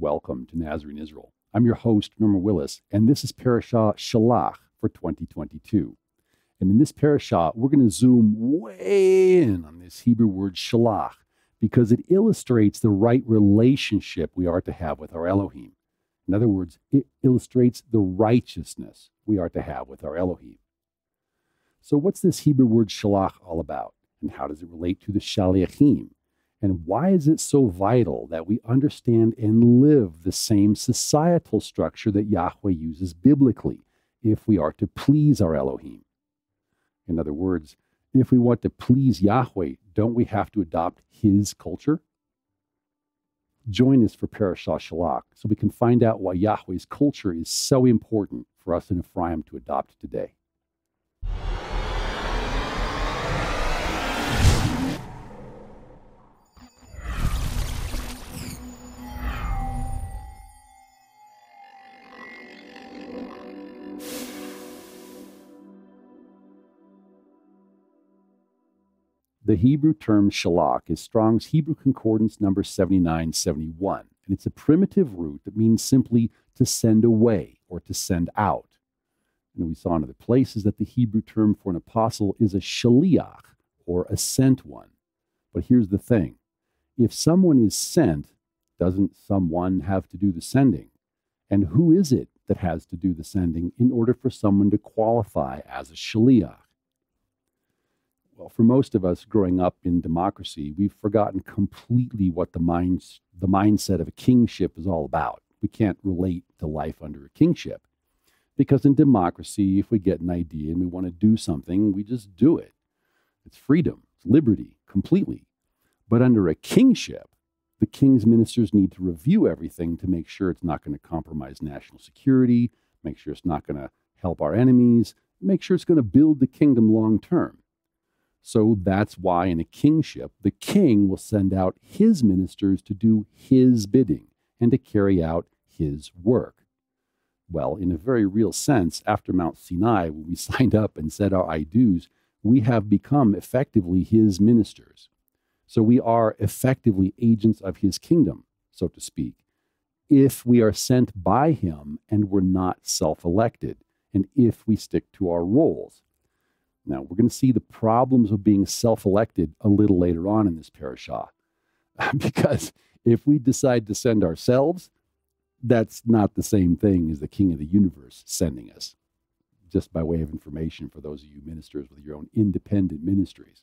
Welcome to Nazarene Israel. I'm your host, Norman Willis, and this is Parashah Shelach for 2022. And in this Parashah, we're going to zoom way in on this Hebrew word Shelach because it illustrates the right relationship we are to have with our Elohim. In other words, it illustrates the righteousness we are to have with our Elohim. So what's this Hebrew word Shelach all about? And how does it relate to the Shaliachim? And why is it so vital that we understand and live the same societal structure that Yahweh uses biblically if we are to please our Elohim? In other words, if we want to please Yahweh, don't we have to adopt his culture? Join us for Parashah Shelach so we can find out why Yahweh's culture is so important for us in Ephraim to adopt today. The Hebrew term Shelach is Strong's Hebrew Concordance number 7971, and it's a primitive root that means simply to send away or to send out. And we saw in other places that the Hebrew term for an apostle is a shaliach, or a sent one. But here's the thing. If someone is sent, doesn't someone have to do the sending? And who is it that has to do the sending in order for someone to qualify as a shaliach? Well, for most of us growing up in democracy, we've forgotten completely what the mindset of a kingship is all about. We can't relate to life under a kingship because in democracy, if we get an idea and we want to do something, we just do it. It's freedom, it's liberty, completely. But under a kingship, the king's ministers need to review everything to make sure it's not going to compromise national security, make sure it's not going to help our enemies, make sure it's going to build the kingdom long term. So that's why in a kingship, the king will send out his ministers to do his bidding and to carry out his work. Well, in a very real sense, after Mount Sinai, when we signed up and said our I-dos, we have become effectively his ministers. So we are effectively agents of his kingdom, so to speak, if we are sent by him and we're not self-elected, and if we stick to our roles. Now, we're going to see the problems of being self-elected a little later on in this parashah, because if we decide to send ourselves, that's not the same thing as the king of the universe sending us, just by way of information for those of you ministers with your own independent ministries.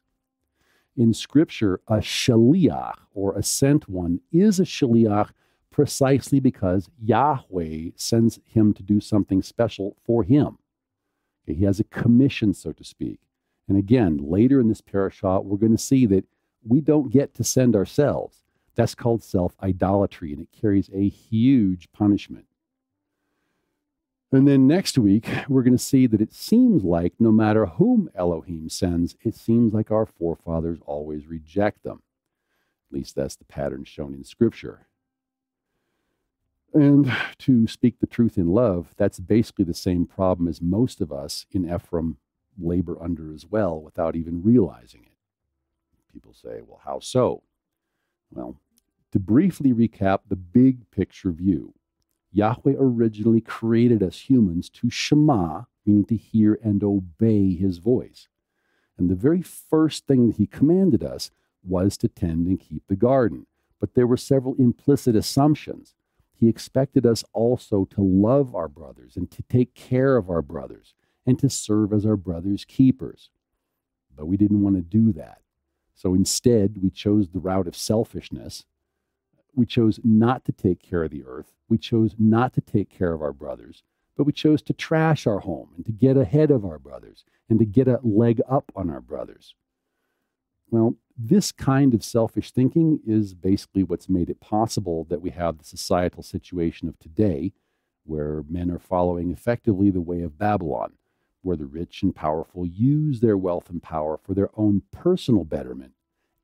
In Scripture, a shaliach, or a sent one, is a shaliach precisely because Yahweh sends him to do something special for him. He has a commission, so to speak. And again, later in this parashah, we're going to see that we don't get to send ourselves. That's called self-idolatry, and it carries a huge punishment. And then next week, we're going to see that it seems like no matter whom Elohim sends, it seems like our forefathers always reject them. At least that's the pattern shown in Scripture. And to speak the truth in love, that's basically the same problem as most of us in Ephraim labor under as well without even realizing it. People say, well, how so? Well, to briefly recap the big picture view, Yahweh originally created us humans to Shema, meaning to hear and obey his voice. And the very first thing that he commanded us was to tend and keep the garden. But there were several implicit assumptions. He expected us also to love our brothers and to take care of our brothers and to serve as our brothers' keepers. But we didn't want to do that. So instead, we chose the route of selfishness. We chose not to take care of the earth. We chose not to take care of our brothers. But we chose to trash our home and to get ahead of our brothers and to get a leg up on our brothers. Well, this kind of selfish thinking is basically what's made it possible that we have the societal situation of today, where men are following effectively the way of Babylon, where the rich and powerful use their wealth and power for their own personal betterment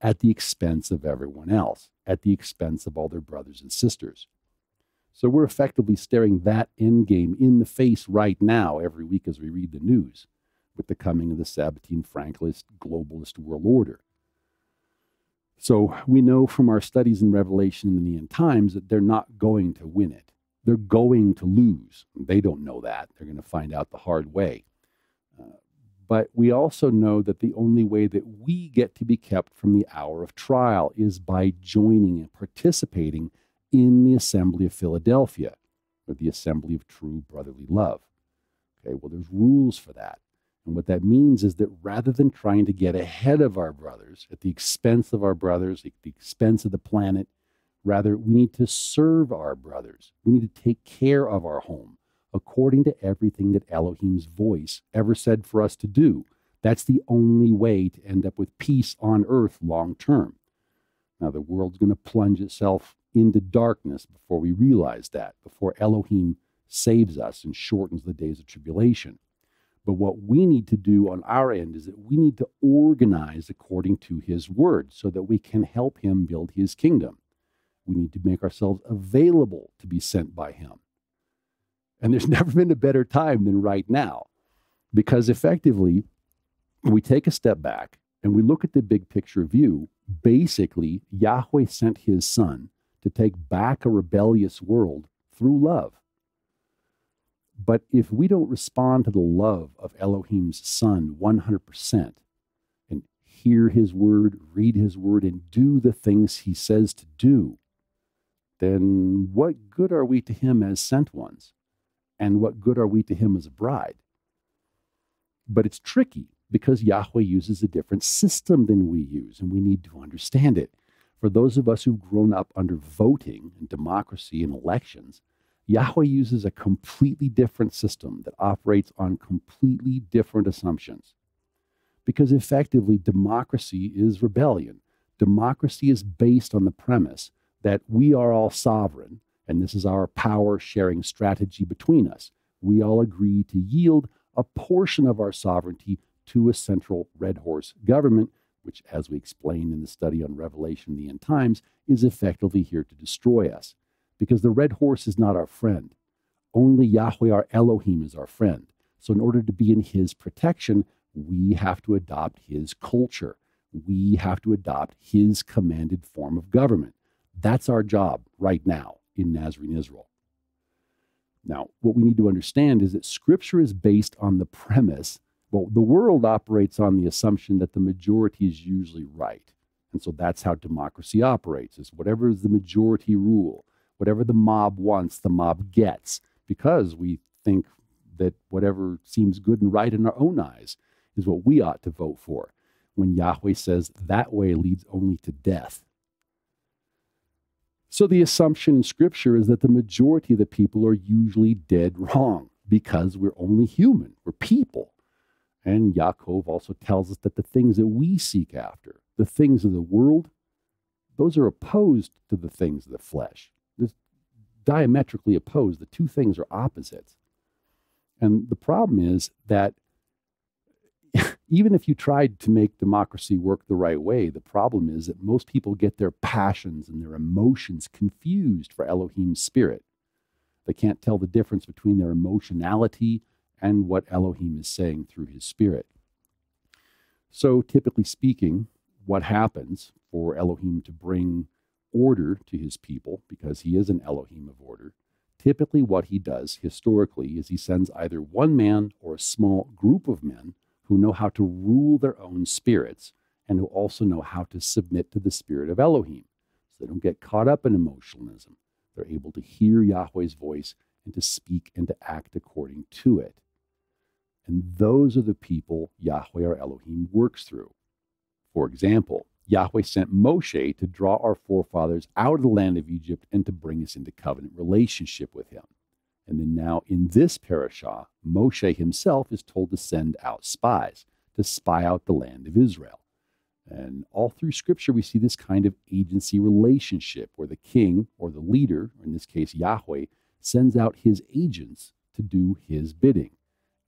at the expense of everyone else, at the expense of all their brothers and sisters. So we're effectively staring that endgame in the face right now every week as we read the news with the coming of the Sabbatean Franklist globalist world order. So we know from our studies in Revelation in the end times that they're not going to win it. They're going to lose. They don't know that. They're going to find out the hard way. But we also know that the only way that we get to be kept from the hour of trial is by joining and participating in the Assembly of Philadelphia, or the Assembly of True Brotherly Love. Okay, well, there's rules for that. And what that means is that rather than trying to get ahead of our brothers, at the expense of our brothers, at the expense of the planet, rather we need to serve our brothers. We need to take care of our home according to everything that Elohim's voice ever said for us to do. That's the only way to end up with peace on earth long term. Now, the world's going to plunge itself into darkness before we realize that, before Elohim saves us and shortens the days of tribulation. But what we need to do on our end is that we need to organize according to his word so that we can help him build his kingdom. We need to make ourselves available to be sent by him. And there's never been a better time than right now, because effectively we take a step back and we look at the big picture view. Basically, Yahweh sent his son to take back a rebellious world through love. But if we don't respond to the love of Elohim's son 100% and hear his word, read his word, and do the things he says to do, then what good are we to him as sent ones? And what good are we to him as a bride? But it's tricky because Yahweh uses a different system than we use, and we need to understand it. For those of us who've grown up under voting and democracy and elections, Yahweh uses a completely different system that operates on completely different assumptions. Because effectively, democracy is rebellion. Democracy is based on the premise that we are all sovereign, and this is our power-sharing strategy between us. We all agree to yield a portion of our sovereignty to a central red horse government, which, as we explained in the study on Revelation in the End Times, is effectively here to destroy us. Because the red horse is not our friend. Only Yahweh, our Elohim, is our friend. So in order to be in his protection, we have to adopt his culture. We have to adopt his commanded form of government. That's our job right now in Nazarene Israel. Now, what we need to understand is that Scripture is based on the premise, well, the world operates on the assumption that the majority is usually right. And so that's how democracy operates, is whatever is the majority rule, whatever the mob wants, the mob gets, because we think that whatever seems good and right in our own eyes is what we ought to vote for, when Yahweh says that way leads only to death. So the assumption in Scripture is that the majority of the people are usually dead wrong, because we're only human, we're people. And Yaakov also tells us that the things that we seek after, the things of the world, those are opposed to the things of the flesh. They're diametrically opposed. The two things are opposites. And the problem is that even if you tried to make democracy work the right way, the problem is that most people get their passions and their emotions confused for Elohim's spirit. They can't tell the difference between their emotionality and what Elohim is saying through his spirit. So typically speaking, what happens for Elohim to bring order to his people, because he is an Elohim of order, typically what he does historically is he sends either one man or a small group of men who know how to rule their own spirits and who also know how to submit to the spirit of Elohim. So they don't get caught up in emotionalism. They're able to hear Yahweh's voice and to speak and to act according to it. And those are the people Yahweh or Elohim works through. For example, Yahweh sent Moshe to draw our forefathers out of the land of Egypt and to bring us into covenant relationship with him. And then now in this parashah, Moshe himself is told to send out spies, to spy out the land of Israel. And all through Scripture, we see this kind of agency relationship where the king or the leader, or in this case Yahweh, sends out his agents to do his bidding.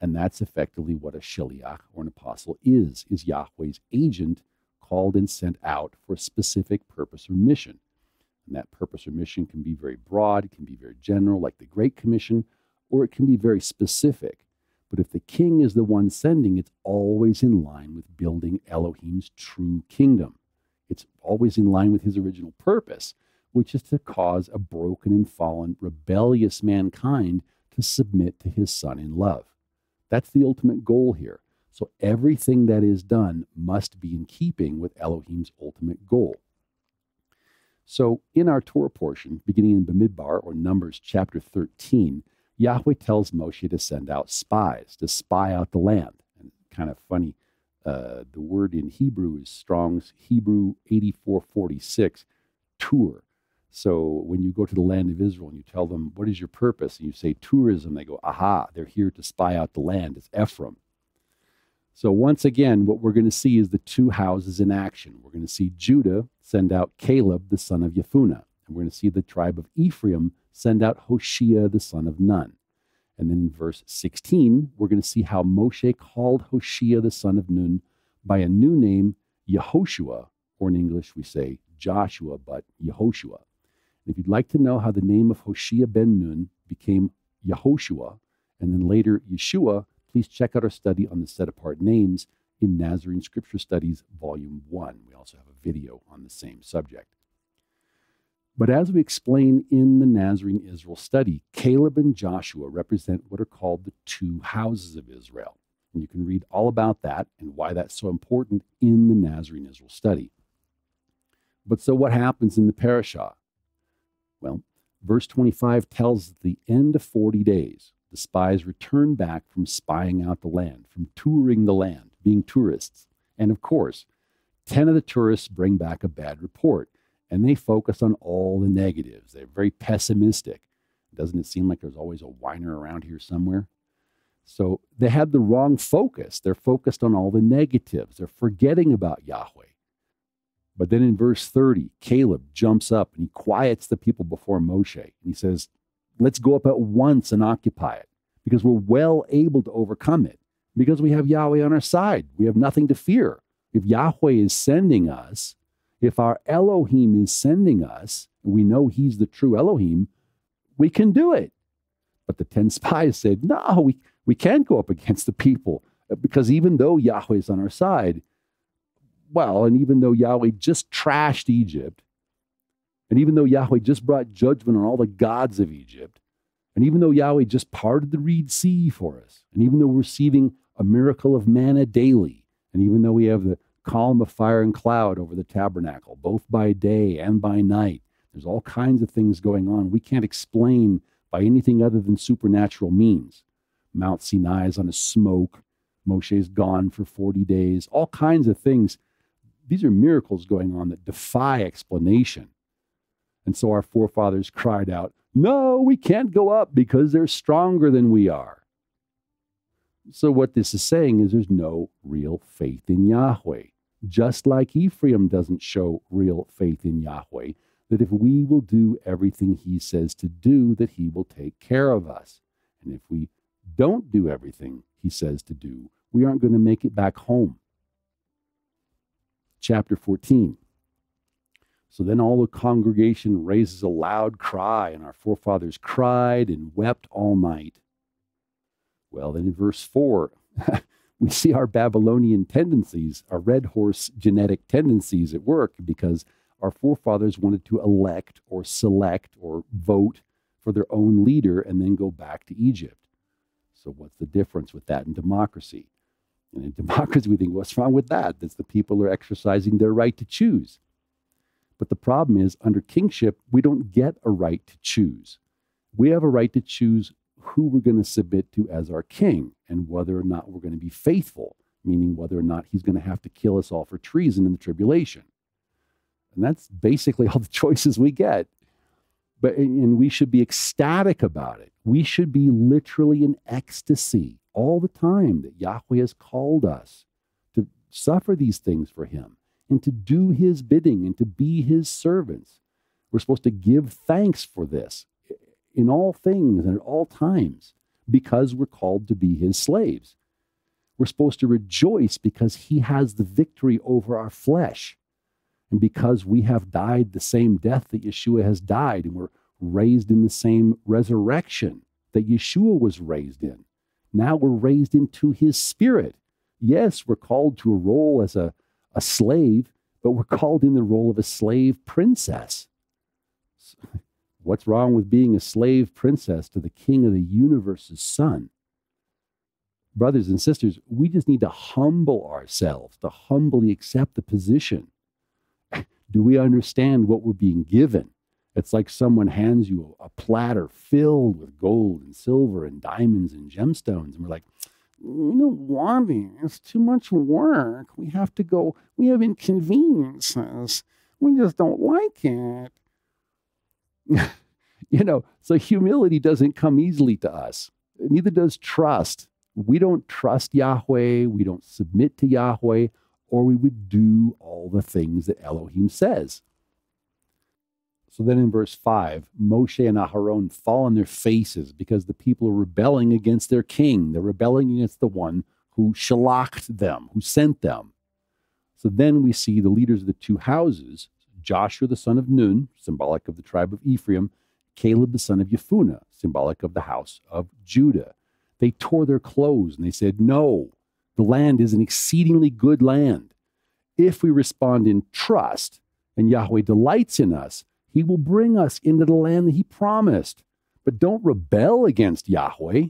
And that's effectively what a shaliach or an apostle is Yahweh's agent called and sent out for a specific purpose or mission. And that purpose or mission can be very broad, it can be very general, like the Great Commission, or it can be very specific. But if the king is the one sending, it's always in line with building Elohim's true kingdom. It's always in line with his original purpose, which is to cause a broken and fallen, rebellious mankind to submit to his Son in love. That's the ultimate goal here. So everything that is done must be in keeping with Elohim's ultimate goal. So in our Torah portion, beginning in Bamidbar, or Numbers chapter 13, Yahweh tells Moshe to send out spies, to spy out the land. And kind of funny, the word in Hebrew is Strong's Hebrew 8446, tour. So when you go to the land of Israel and you tell them, what is your purpose? And you say tourism, they go, aha, they're here to spy out the land. It's Ephraim. So once again, what we're going to see is the two houses in action. We're going to see Judah send out Caleb, the son of Yefunneh. And we're going to see the tribe of Ephraim send out Hoshea, the son of Nun. And then in verse 16, we're going to see how Moshe called Hoshea, the son of Nun, by a new name, Yehoshua, or in English we say Joshua, but Yehoshua. If you'd like to know how the name of Hoshea ben Nun became Yehoshua, and then later Yeshua, please check out our study on the set-apart names in Nazarene Scripture Studies, Volume 1. We also have a video on the same subject. But as we explain in the Nazarene Israel study, Caleb and Joshua represent what are called the two houses of Israel. And you can read all about that and why that's so important in the Nazarene Israel study. But so what happens in the Parashah? Well, verse 25 tells at the end of 40 days, the spies return back from spying out the land, from touring the land, being tourists. And of course, 10 of the tourists bring back a bad report, and they focus on all the negatives. They're very pessimistic. Doesn't it seem like there's always a whiner around here somewhere? So they had the wrong focus. They're focused on all the negatives. They're forgetting about Yahweh. But then in verse 30, Caleb jumps up and he quiets the people before Moshe. And he says, let's go up at once and occupy it, because we're well able to overcome it, because we have Yahweh on our side. We have nothing to fear. If Yahweh is sending us, if our Elohim is sending us, we know he's the true Elohim, we can do it. But the 10 spies said, no, we can't go up against the people, because even though Yahweh is on our side, well, and even though Yahweh just trashed Egypt, and even though Yahweh just brought judgment on all the gods of Egypt, and even though Yahweh just parted the Red Sea for us, and even though we're receiving a miracle of manna daily, and even though we have the column of fire and cloud over the tabernacle, both by day and by night, there's all kinds of things going on we can't explain by anything other than supernatural means. Mount Sinai is on a smoke. Moshe's gone for 40 days. All kinds of things. These are miracles going on that defy explanation. And so our forefathers cried out, no, we can't go up because they're stronger than we are. So what this is saying is there's no real faith in Yahweh. Just like Ephraim doesn't show real faith in Yahweh, that if we will do everything he says to do, that he will take care of us. And if we don't do everything he says to do, we aren't going to make it back home. Chapter 14. So then all the congregation raises a loud cry, and our forefathers cried and wept all night. Well, then in verse 4, we see our Babylonian tendencies, our red horse genetic tendencies at work, because our forefathers wanted to elect or select or vote for their own leader and then go back to Egypt. So what's the difference with that and democracy? And in democracy, we think, what's wrong with that? That's the people are exercising their right to choose. But the problem is, under kingship, we don't get a right to choose. We have a right to choose who we're going to submit to as our king, and whether or not we're going to be faithful, meaning whether or not he's going to have to kill us all for treason in the tribulation. And that's basically all the choices we get. And we should be ecstatic about it. We should be literally in ecstasy all the time that Yahweh has called us to suffer these things for him and to do his bidding and to be his servants. We're supposed to give thanks for this in all things and at all times, because we're called to be his slaves. We're supposed to rejoice because he has the victory over our flesh, and because we have died the same death that Yeshua has died, and we're raised in the same resurrection that Yeshua was raised in. Now we're raised into his spirit. Yes, we're called to a role as a slave, but we're called in the role of a slave princess. What's wrong with being a slave princess to the King of the universe's Son? Brothers and sisters, we just need to humble ourselves, to humbly accept the position. Do we understand what we're being given? It's like someone hands you a platter filled with gold and silver and diamonds and gemstones. And we're like, we don't want it. It's too much work. We have to go. We have inconveniences. We just don't like it. You know, so humility doesn't come easily to us. Neither does trust. We don't trust Yahweh. We don't submit to Yahweh, or we would do all the things that Elohim says. So then in verse 5, Moshe and Aharon fall on their faces because the people are rebelling against their king. They're rebelling against the one who shalached them, who sent them. So then we see the leaders of the two houses, Joshua the son of Nun, symbolic of the tribe of Ephraim, Caleb the son of Yefunneh, symbolic of the house of Judah. They tore their clothes and they said, no, the land is an exceedingly good land. If we respond in trust and Yahweh delights in us, he will bring us into the land that he promised. But don't rebel against Yahweh,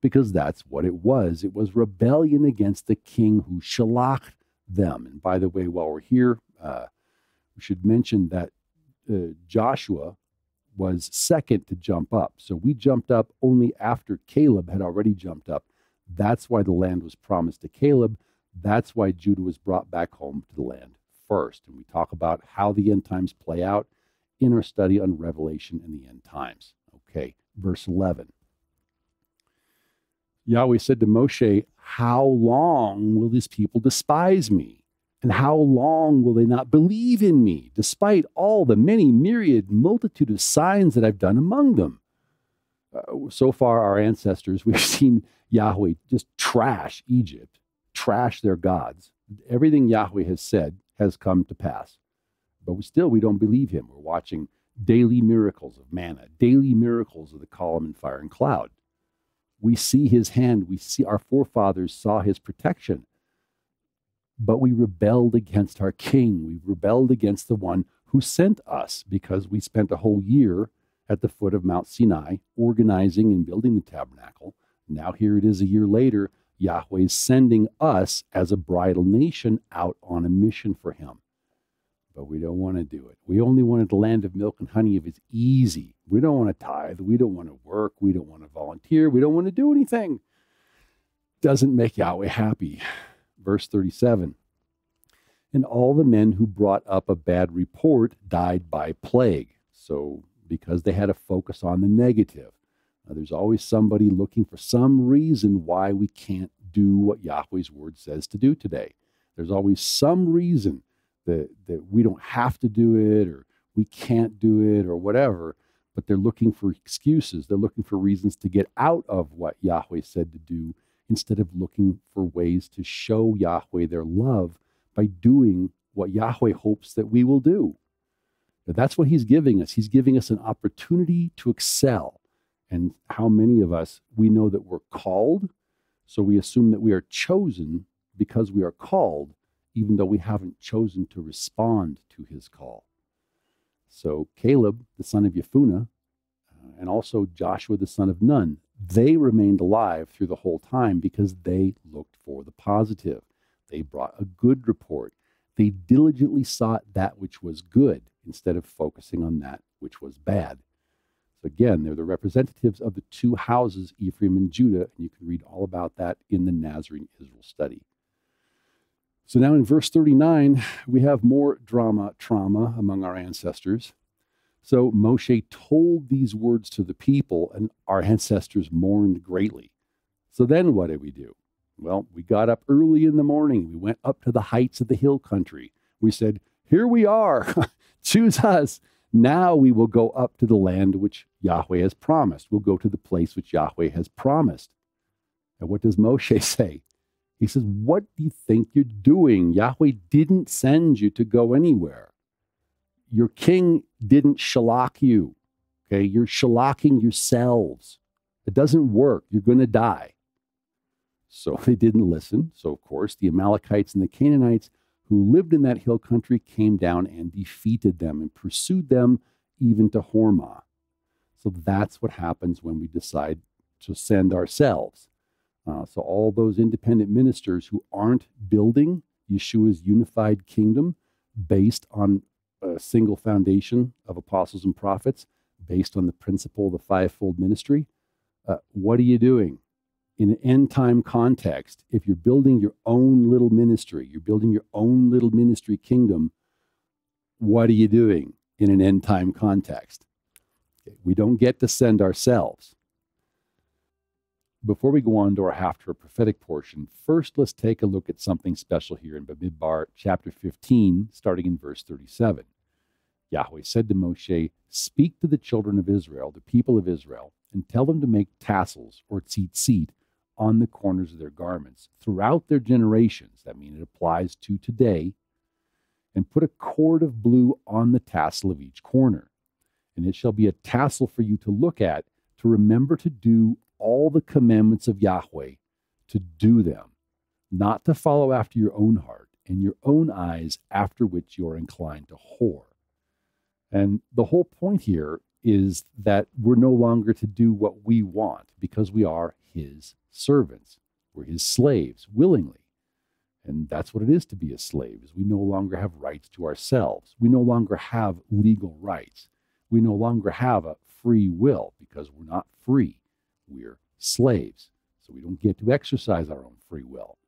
because that's what it was. It was rebellion against the king who shalached them. And by the way, while we're here, we should mention that Joshua was second to jump up. So we jumped up only after Caleb had already jumped up. That's why the land was promised to Caleb. That's why Judah was brought back home to the land first. And we talk about how the end times play out in our study on Revelation and the end times. Okay, verse 11. Yahweh said to Moshe, how long will these people despise me? And how long will they not believe in me, despite all the many myriad multitude of signs that I've done among them? So far, our ancestors, we've seen Yahweh just trash Egypt, trash their gods. Everything Yahweh has said has come to pass. But still, we don't believe him. We're watching daily miracles of manna, daily miracles of the column and fire and cloud. We see his hand. We see our forefathers saw his protection. But we rebelled against our king. We rebelled against the one who sent us, because we spent a whole year at the foot of Mount Sinai organizing and building the tabernacle. Now here it is a year later, Yahweh's sending us as a bridal nation out on a mission for him. But we don't want to do it. We only wanted the land of milk and honey if it's easy. We don't want to tithe. We don't want to work. We don't want to volunteer. We don't want to do anything. Doesn't make Yahweh happy. Verse 37, and all the men who brought up a bad report died by plague. So because they had a focus on the negative. Now, there's always somebody looking for some reason why we can't do what Yahweh's word says to do today. There's always some reason that we don't have to do it, or we can't do it, or whatever. But they're looking for excuses. They're looking for reasons to get out of what Yahweh said to do, instead of looking for ways to show Yahweh their love by doing what Yahweh hopes that we will do. But that's what he's giving us. He's giving us an opportunity to excel. And how many of us, we know that we're called, so we assume that we are chosen because we are called, even though we haven't chosen to respond to his call. So Caleb, the son of Yefunneh, and also Joshua, the son of Nun, they remained alive through the whole time because they looked for the positive. They brought a good report. They diligently sought that which was good instead of focusing on that which was bad. So again, they're the representatives of the two houses, Ephraim and Judah, and you can read all about that in the Nazarene Israel study. So now in verse 39, we have more drama, trauma among our ancestors. So Moshe told these words to the people, and our ancestors mourned greatly. So then what did we do? Well, we got up early in the morning. We went up to the heights of the hill country. We said, here we are. Choose us. Now we will go up to the land which Yahweh has promised. We'll go to the place which Yahweh has promised. And what does Moshe say? He says, what do you think you're doing? Yahweh didn't send you to go anywhere. Your king didn't shalach you, okay? You're shalaching yourselves. It doesn't work. You're going to die. So they didn't listen. So, of course, the Amalekites and the Canaanites, who lived in that hill country came down and defeated them and pursued them even to Hormah. So that's what happens when we decide to send ourselves. So all those independent ministers who aren't building Yeshua's unified kingdom based on a single foundation of apostles and prophets, based on the principle of the fivefold ministry, what are you doing? In an end time context, if you're building your own little ministry, you're building your own little ministry kingdom, what are you doing in an end time context? We don't get to send ourselves. Before we go on to our after prophetic portion, first let's take a look at something special here in Bamidbar chapter 15, starting in verse 37. Yahweh said to Moshe, "Speak to the children of Israel, the people of Israel, and tell them to make tassels or tzitzit on the corners of their garments throughout their generations." That means it applies to today. "And put a cord of blue on the tassel of each corner. And it shall be a tassel for you to look at, to remember to do all the commandments of Yahweh, to do them, not to follow after your own heart and your own eyes, after which you are inclined to whore." And the whole point here is that we're no longer to do what we want, because we are his servants. We're his slaves willingly. And that's what it is to be a slave, is we no longer have rights to ourselves. We no longer have legal rights. We no longer have a free will, because we're not free. We're slaves. So we don't get to exercise our own free will.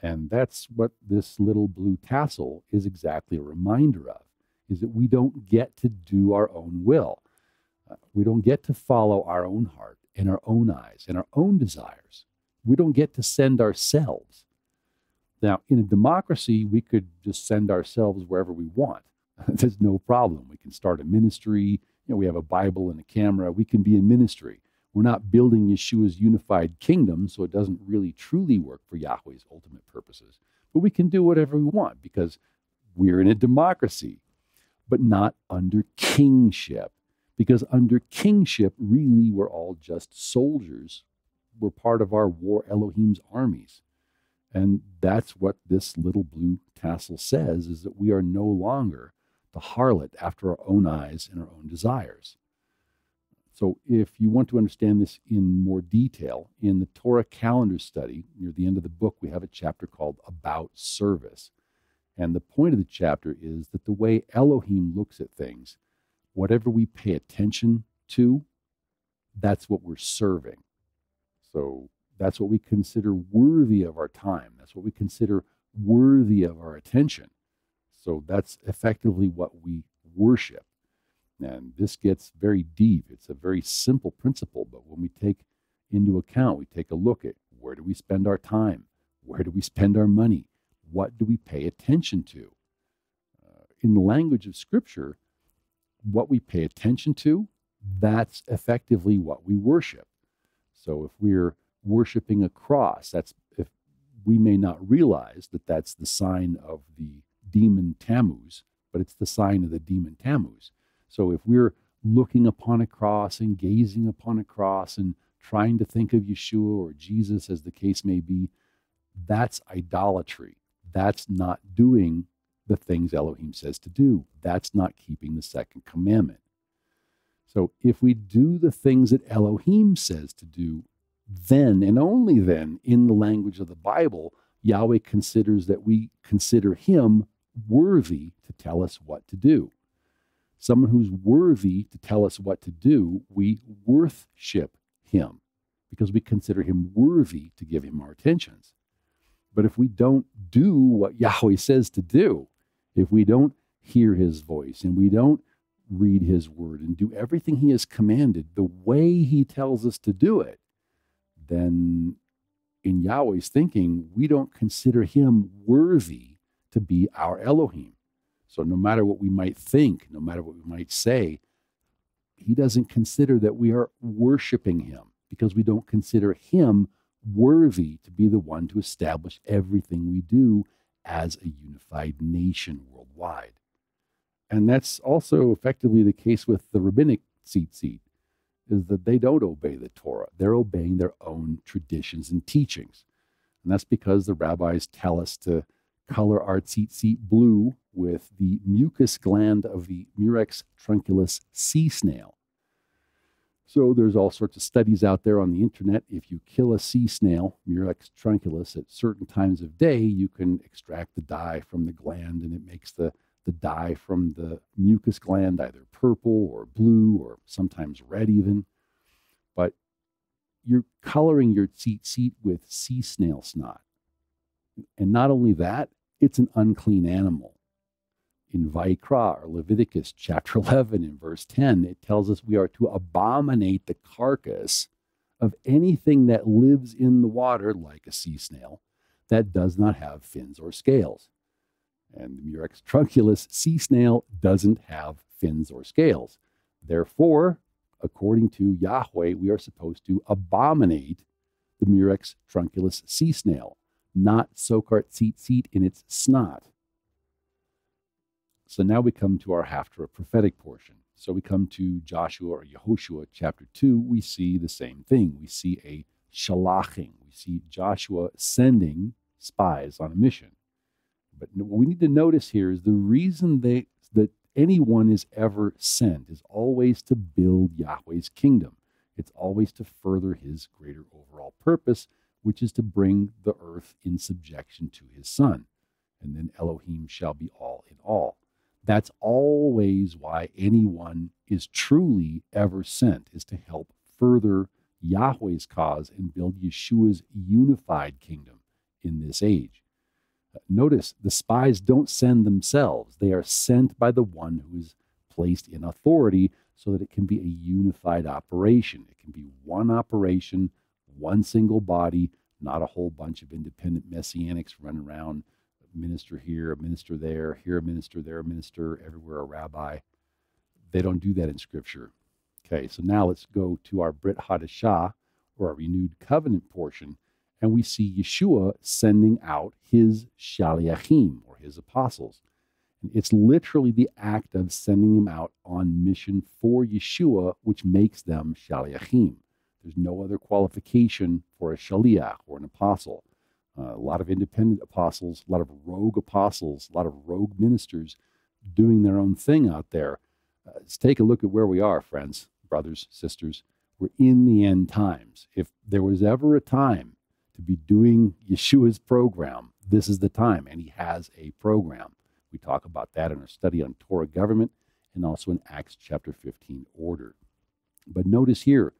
And that's what this little blue tassel is exactly a reminder of, is that we don't get to do our own will. We don't get to follow our own heart and our own eyes and our own desires. We don't get to send ourselves. Now, in a democracy, we could just send ourselves wherever we want. There's no problem. We can start a ministry. We have a Bible and a camera. We can be in ministry. We're not building Yeshua's unified kingdom, so it doesn't really truly work for Yahweh's ultimate purposes. But we can do whatever we want, because we're in a democracy, but not under kingship. Because under kingship, really, we're all just soldiers. We're part of our war Elohim's armies. And that's what this little blue tassel says, is that we are no longer the harlot after our own eyes and our own desires. So if you want to understand this in more detail, in the Torah calendar study, near the end of the book, we have a chapter called About Service. And the point of the chapter is that the way Elohim looks at things, whatever we pay attention to, that's what we're serving. So that's what we consider worthy of our time. That's what we consider worthy of our attention. So that's effectively what we worship. And this gets very deep. It's a very simple principle, but when we take into account, we take a look at where do we spend our time? Where do we spend our money? What do we pay attention to? In the language of Scripture, what we pay attention to, that's effectively what we worship. So if we're worshiping a cross, if we may not realize that that's the sign of the demon Tammuz, but it's the sign of the demon Tammuz. So if we're looking upon a cross and gazing upon a cross and trying to think of Yeshua or Jesus as the case may be, that's idolatry. That's not doing the things Elohim says to do. That's not keeping the second commandment. So if we do the things that Elohim says to do, then and only then, in the language of the Bible, Yahweh considers that we consider him worthy to tell us what to do. Someone who's worthy to tell us what to do, we worship him, because we consider him worthy to give him our attentions. But if we don't do what Yahweh says to do, if we don't hear his voice and we don't read his word and do everything he has commanded the way he tells us to do it, then in Yahweh's thinking, we don't consider him worthy to be our Elohim. So no matter what we might think, no matter what we might say, he doesn't consider that we are worshiping him, because we don't consider him worthy to be the one to establish everything we do as a unified nation worldwide. And that's also effectively the case with the rabbinic tzitzit, is that they don't obey the Torah. They're obeying their own traditions and teachings. And that's because the rabbis tell us to color our tzitzit blue with the mucus gland of the Murex trunculus sea snail. So there's all sorts of studies out there on the internet. If you kill a sea snail, Murex trunculus, at certain times of day, you can extract the dye from the gland, and it makes the dye from the mucus gland either purple or blue or sometimes red even. But you're coloring your tzitzit with sea snail snot. And not only that, it's an unclean animal. In Vayikra, or Leviticus chapter 11 in verse 10, it tells us we are to abominate the carcass of anything that lives in the water, like a sea snail, that does not have fins or scales. And the Murex trunculus sea snail doesn't have fins or scales. Therefore, according to Yahweh, we are supposed to abominate the Murex trunculus sea snail, not soak our tzitzit in its snot. So now we come to our Haftarah prophetic portion. So we come to Joshua or Yehoshua chapter 2. We see the same thing. We see a Shaliachim. We see Joshua sending spies on a mission. But what we need to notice here is the reason that anyone is ever sent is always to build Yahweh's kingdom. It's always to further his greater overall purpose, which is to bring the earth in subjection to his son. And then Elohim shall be all in all. That's always why anyone is truly ever sent, is to help further Yahweh's cause and build Yeshua's unified kingdom in this age. Notice the spies don't send themselves. They are sent by the one who is placed in authority so that it can be a unified operation. It can be one operation, one single body, not a whole bunch of independent messianics running around, minister here, a minister there, here a minister, there a minister, everywhere a rabbi. They don't do that in Scripture. Okay, so now let's go to our Brit Hadashah, or our renewed covenant portion, and we see Yeshua sending out his Shaliachim, or his apostles. And it's literally the act of sending them out on mission for Yeshua, which makes them Shaliachim. There's no other qualification for a Shaliach, or an apostle. A lot of independent apostles, a lot of rogue apostles, a lot of rogue ministers doing their own thing out there. Let's take a look at where we are, friends, brothers, sisters. We're in the end times. If there was ever a time to be doing Yeshua's program, this is the time, and he has a program. We talk about that in our study on Torah government and also in Acts chapter 15 order. But notice here,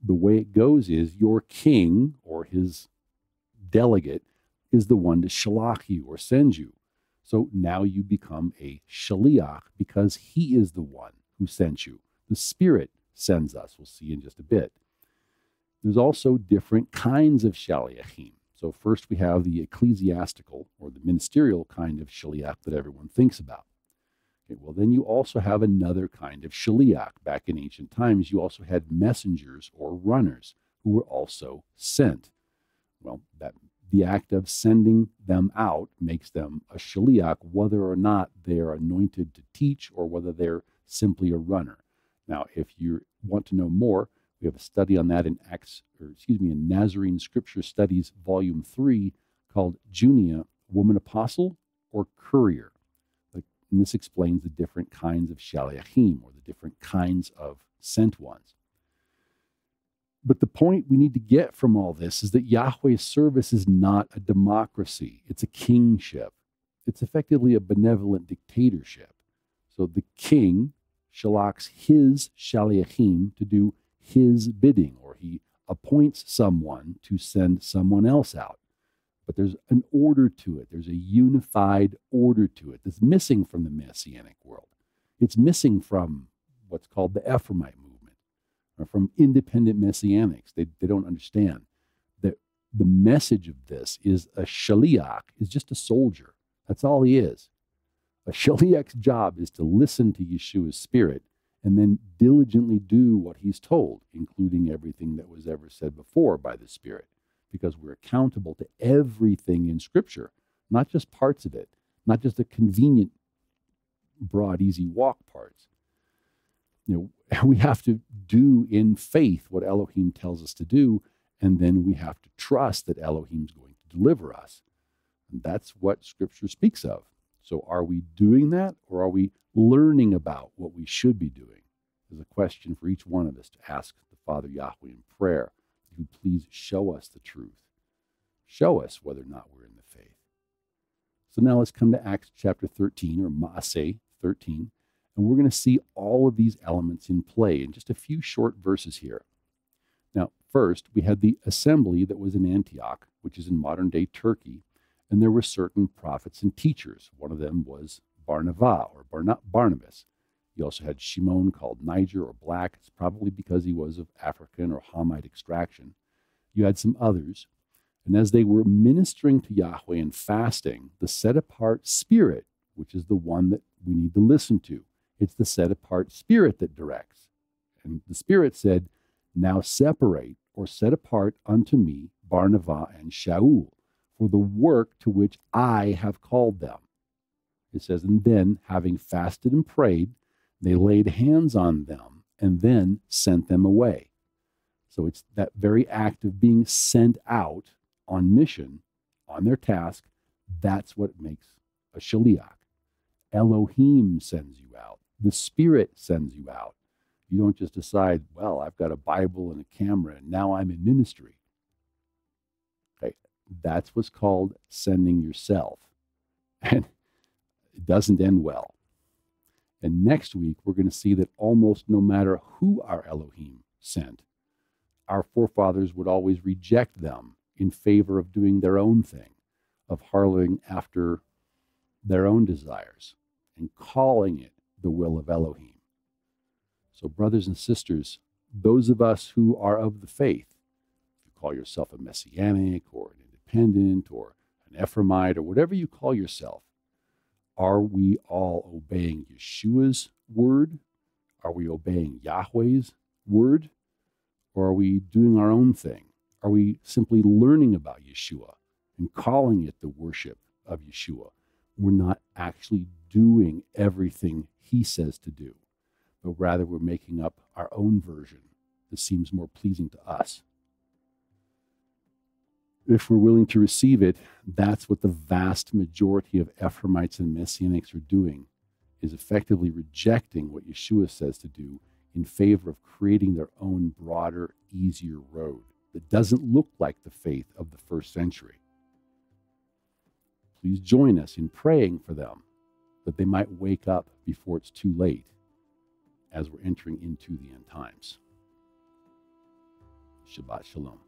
the way it goes is your king or his delegate is the one to shalach you or send you. So now you become a shaliach because he is the one who sent you. The Spirit sends us. We'll see in just a bit. There's also different kinds of shaliachim. So first we have the ecclesiastical or the ministerial kind of shaliach that everyone thinks about. Okay, well, then you also have another kind of shaliach. Back in ancient times, you also had messengers or runners who were also sent. Well, that the act of sending them out makes them a shaliach, whether or not they are anointed to teach or whether they're simply a runner. Now, if you want to know more, we have a study on that in in Nazarene Scripture Studies, Volume 3, called Junia, Woman Apostle or Courier. And this explains the different kinds of shaliachim, or the different kinds of sent ones. But the point we need to get from all this is that Yahweh's service is not a democracy. It's a kingship. It's effectively a benevolent dictatorship. So the king shalachs his shaliachim to do his bidding, or he appoints someone to send someone else out. But there's an order to it. There's a unified order to it that's missing from the Messianic world. It's missing from what's called the Ephraimite movement, from independent messianics. They don't understand that the message of this is a shaliach is just a soldier. That's all he is. A shaliach's job is to listen to Yeshua's Spirit and then diligently do what he's told, including everything that was ever said before by the Spirit, because we're accountable to everything in Scripture, not just parts of it, not just the convenient, broad, easy walk parts. You know, we have to do in faith what Elohim tells us to do, and then we have to trust that Elohim's going to deliver us. And that's what Scripture speaks of. So are we doing that, or are we learning about what we should be doing? Is a question for each one of us to ask the Father Yahweh in prayer. Would you please show us the truth? Show us whether or not we're in the faith. So now let's come to Acts chapter 13, or Maase 13, and we're going to see all of these elements in play in just a few short verses here. Now, first, we had the assembly that was in Antioch, which is in modern-day Turkey, and there were certain prophets and teachers. One of them was Barnabas. He also had Shimon, called Niger or Black. It's probably because he was of African or Hamite extraction. You had some others. And as they were ministering to Yahweh and fasting, the set-apart spirit, which is the one that we need to listen to, it's the set-apart spirit that directs. And the spirit said, now separate or set apart unto me Barnabas and Shaul for the work to which I have called them. It says, and then, having fasted and prayed, they laid hands on them and then sent them away. So it's that very act of being sent out on mission, on their task. That's what makes a Shaliach. Elohim sends you out. The Spirit sends you out. You don't just decide, well, I've got a Bible and a camera, and now I'm in ministry. Okay, that's what's called sending yourself. And it doesn't end well. And next week, we're going to see that almost no matter who our Elohim sent, our forefathers would always reject them in favor of doing their own thing, of harling after their own desires and calling it the will of Elohim. So brothers and sisters, those of us who are of the faith, if you call yourself a Messianic or an independent or an Ephraimite or whatever you call yourself, are we all obeying Yeshua's word? Are we obeying Yahweh's word? Or are we doing our own thing? Are we simply learning about Yeshua and calling it the worship of Yeshua? We're not actually doing everything he says to do, but rather we're making up our own version that seems more pleasing to us. If we're willing to receive it, that's what the vast majority of Ephraimites and Messianics are doing, is effectively rejecting what Yeshua says to do in favor of creating their own broader, easier road that doesn't look like the faith of the first century. Please join us in praying for them, that they might wake up before it's too late as we're entering into the end times. Shabbat Shalom.